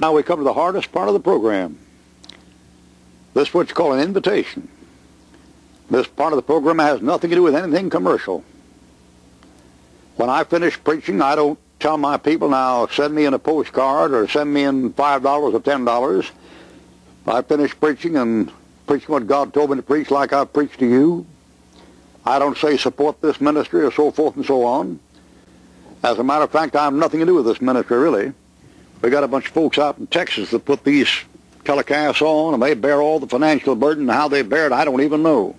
Now we come to the hardest part of the program. This is what you call an invitation. This part of the program has nothing to do with anything commercial. When I finish preaching, I don't tell my people, now send me in a postcard or send me in $5 or $10. I finish preaching and preaching what God told me to preach, like I preached to you. I don't say support this ministry or so forth and so on. As a matter of fact, I have nothing to do with this ministry, really. We got a bunch of folks out in Texas that put these telecasts on, and they bear all the financial burden. How they bear it, I don't even know.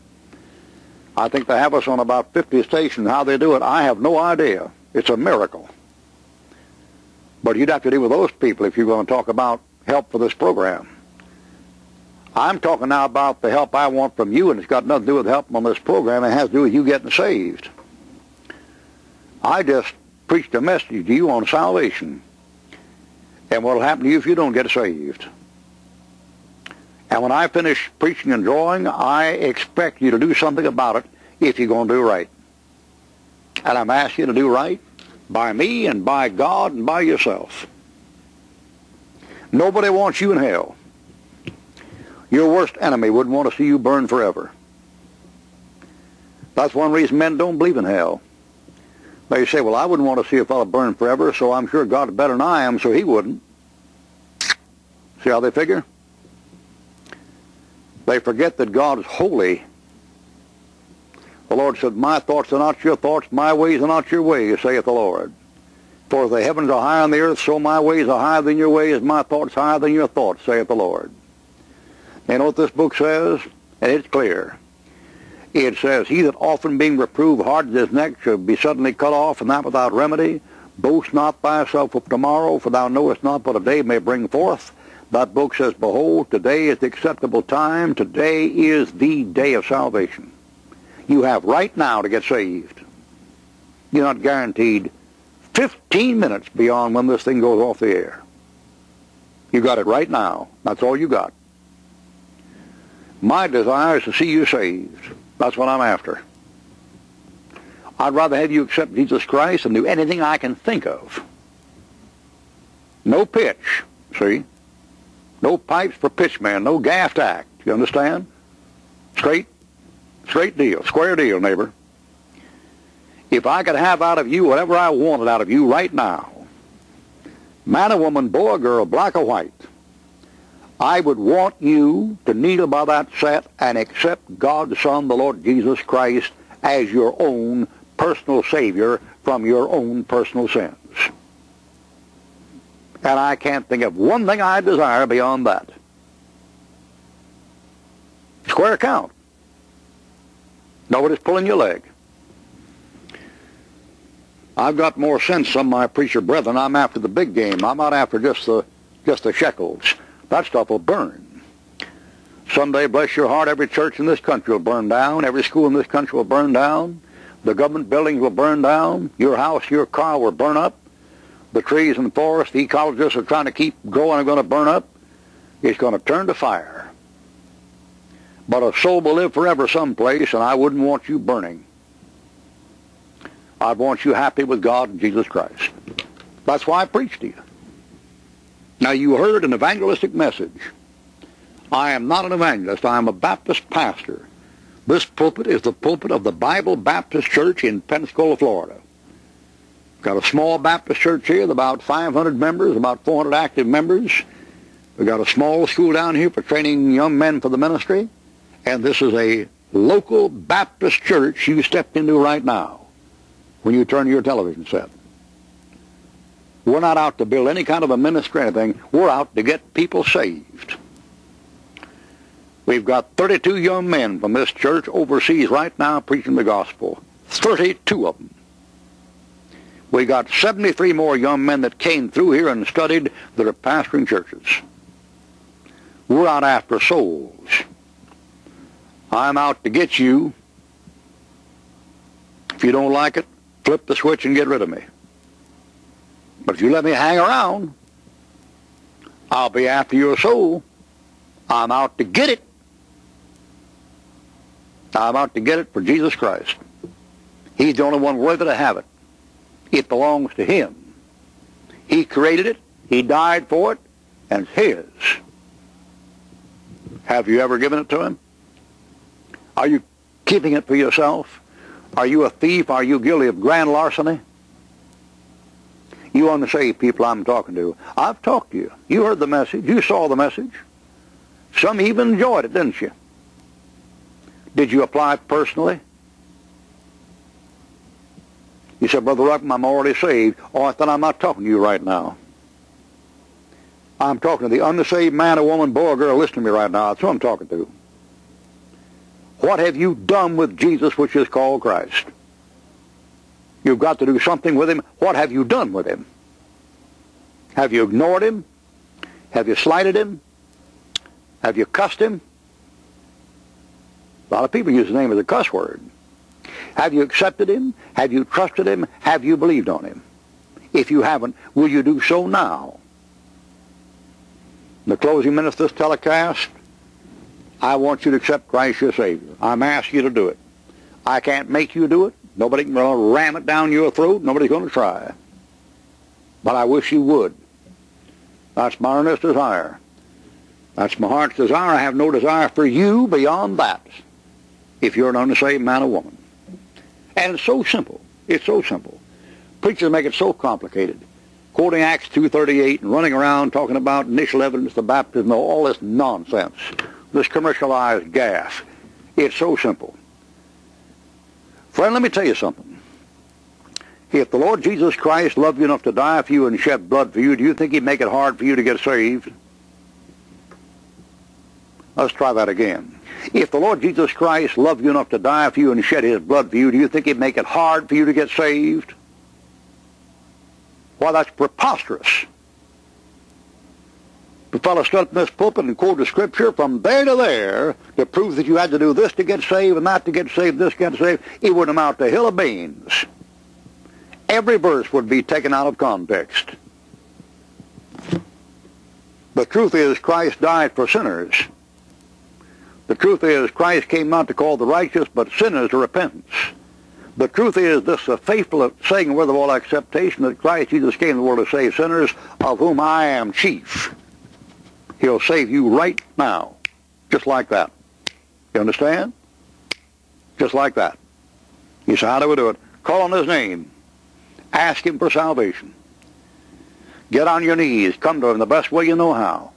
I think they have us on about 50 stations. How they do it, I have no idea. It's a miracle. But you'd have to deal with those people if you're going to talk about help for this program. I'm talking now about the help I want from you, and it's got nothing to do with help on this program. It has to do with you getting saved. I just preached a message to you on salvation and what will happen to you if you don't get saved. And when I finish preaching and drawing, I expect you to do something about it if you're going to do right. And I'm asking you to do right by me and by God and by yourself. Nobody wants you in hell. Your worst enemy wouldn't want to see you burn forever. That's one reason men don't believe in hell. They say, well, I wouldn't want to see a fellow burn forever, so I'm sure God's better than I am, so he wouldn't. See how they figure? They forget that God is holy. The Lord said, my thoughts are not your thoughts, my ways are not your ways, saith the Lord. For as the heavens are high on the earth, so my ways are higher than your ways, my thoughts higher than your thoughts, saith the Lord. You know what this book says? And it's clear. It says, he that often being reproved hardens his neck shall be suddenly cut off, and that without remedy. Boast not thyself of tomorrow, for thou knowest not what a day may bring forth. That book says, behold, today is the acceptable time. Today is the day of salvation. You have right now to get saved. You're not guaranteed 15 minutes beyond when this thing goes off the air. You got it right now. That's all you got. My desire is to see you saved. That's what I'm after. I'd rather have you accept Jesus Christ than do anything I can think of. No pitch, see? No pipes for pitchman, no gaffed act. You understand? Straight deal, square deal, neighbor. If I could have out of you whatever I wanted out of you right now, man or woman, boy or girl, black or white, I would want you to kneel by that set and accept God's Son, the Lord Jesus Christ, as your own personal Savior from your own personal sins. And I can't think of one thing I desire beyond that. Square account. Nobody's pulling your leg. I've got more sense than my preacher brethren. I'm after the big game. I'm not after just the shekels. That stuff will burn. Someday, bless your heart, every church in this country will burn down. Every school in this country will burn down. The government buildings will burn down. Your house, your car will burn up. The trees and the forest, the ecologists are trying to keep growing, are going to burn up. It's going to turn to fire. But a soul will live forever someplace, and I wouldn't want you burning. I'd want you happy with God and Jesus Christ. That's why I preach to you. Now, you heard an evangelistic message. I am not an evangelist. I am a Baptist pastor. This pulpit is the pulpit of the Bible Baptist Church in Pensacola, Florida. Got a small Baptist church here with about 500 members, about 400 active members. We got a small school down here for training young men for the ministry. And this is a local Baptist church you stepped into right now when you turn your television set. We're not out to build any kind of a ministry or anything. We're out to get people saved. We've got 32 young men from this church overseas right now preaching the gospel. 32 of them. We got 73 more young men that came through here and studied that are pastoring churches. We're out after souls. I'm out to get you. If you don't like it, flip the switch and get rid of me. But if you let me hang around, I'll be after your soul. I'm out to get it. I'm out to get it for Jesus Christ. He's the only one worthy to have it. It belongs to him. He created it. He died for it. and his. Have you ever given it to him? Are you keeping it for yourself? Are you a thief? Are you guilty of grand larceny? You unsaved people I'm talking to, I've talked to you. You heard the message. You saw the message. Some even enjoyed it, didn't you? Did you apply it personally? You said, Brother Ruckman, I'm already saved. Oh, then I'm not talking to you right now. I'm talking to the unsaved man or woman, boy or girl, listen to me right now. That's who I'm talking to. What have you done with Jesus, which is called Christ? You've got to do something with him. What have you done with him? Have you ignored him? Have you slighted him? Have you cussed him? A lot of people use his name as a cuss word. Have you accepted him? Have you trusted him? Have you believed on him? If you haven't, will you do so now? In the closing minutes of this telecast, I want you to accept Christ your Savior. I'm asking you to do it. I can't make you do it. Nobody can ram it down your throat. Nobody's going to try. But I wish you would. That's my earnest desire. That's my heart's desire. I have no desire for you beyond that, if you're an unsaved man or woman. And it's so simple. It's so simple. Preachers make it so complicated. Quoting Acts 2:38 and running around talking about initial evidence, the baptism, all this nonsense, this commercialized gas. It's so simple. Friend, let me tell you something. If the Lord Jesus Christ loved you enough to die for you and shed blood for you, do you think he'd make it hard for you to get saved? Let's try that again. If the Lord Jesus Christ loved you enough to die for you and shed his blood for you, do you think he'd make it hard for you to get saved? Why, that's preposterous. The fellow stood up in this pulpit and quoted Scripture from there to there to prove that you had to do this to get saved and that to get saved, this to get saved. It wouldn't amount to a hill of beans. Every verse would be taken out of context. The truth is, Christ died for sinners. The truth is, Christ came not to call the righteous, but sinners to repentance. The truth is, this is a faithful saying with all acceptation, that Christ Jesus came to the world to save sinners, of whom I am chief. He'll save you right now. Just like that. You understand? Just like that. You say, how do we do it? Call on his name. Ask him for salvation. Get on your knees. Come to him the best way you know how.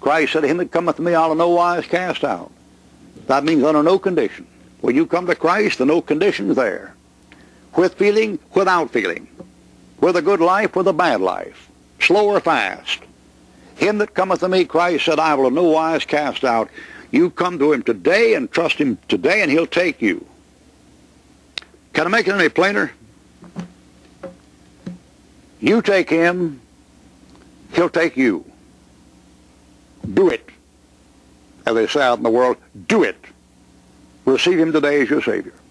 Christ said, him that cometh to me, I'll in no wise cast out. That means under no condition. When you come to Christ, there are no conditions there. With feeling, without feeling. With a good life, with a bad life. Slow or fast. Him that cometh to me, Christ said, I will in no wise cast out. You come to him today and trust him today, and he'll take you. Can I make it any plainer? You take him, he'll take you. Do it. As they say out in the world, do it. Receive him today as your Savior.